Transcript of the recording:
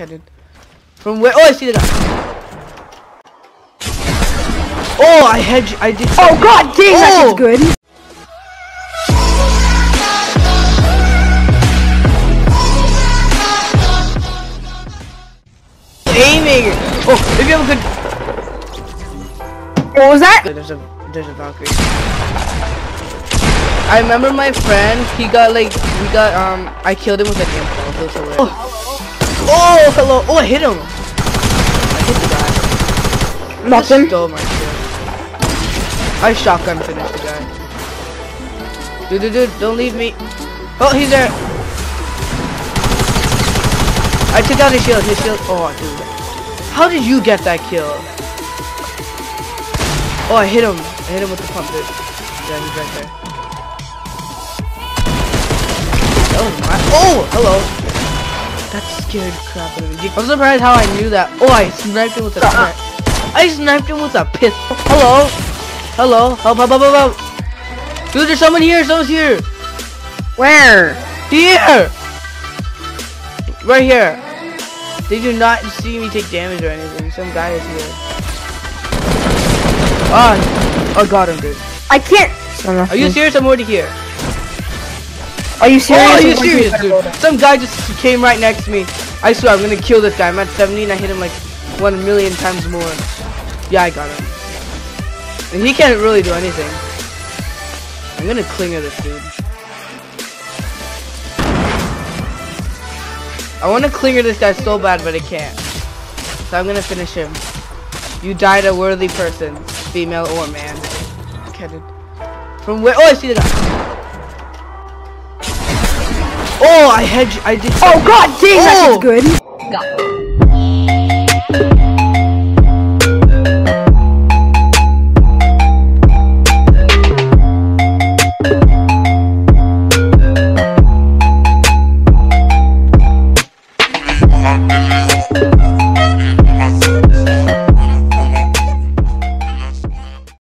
cannon. From where? Oh, I see the guy. Oh, I hedge. I did. Something. Oh god, dang, that is good. Aiming. Oh, if you have a good. What was that? There's a Valkyrie. I remember my friend, he got like, I killed him with an impulse. Oh. Oh, hello. Oh, I hit him. I hit the guy. Nothing. I stole my shit. I shotgun finished the guy. Dude, don't leave me. Oh, he's there. I took out his shield, Oh, dude. How did you get that kill? Oh, I hit him. I hit him with the pump, dude. Yeah, he's right there. Oh, hello. That scared crap out of me. I'm surprised how I knew that. Oh, I sniped him with a pistol. Hello. Hello. Help. Dude, there's someone here. Someone's here. Where? Here. Right here. They do not see me take damage or anything. Some guy is here. Ah. Oh, I got him, dude. I can't. Are you serious? I'm already here. Are you serious? Oh, are you serious, dude? Some guy just came right next to me. I swear, I'm gonna kill this guy. I'm at 70 and I hit him like 1,000,000 times more. Yeah, I got him. And he can't really do anything. I'm gonna clinger this dude. I wanna clinger this guy so bad, but I can't. So I'm gonna finish him. You died a worthy person, female or man. From where? Oh, I see the guy. Oh, I hedge. I did. Oh god, dang, that is good.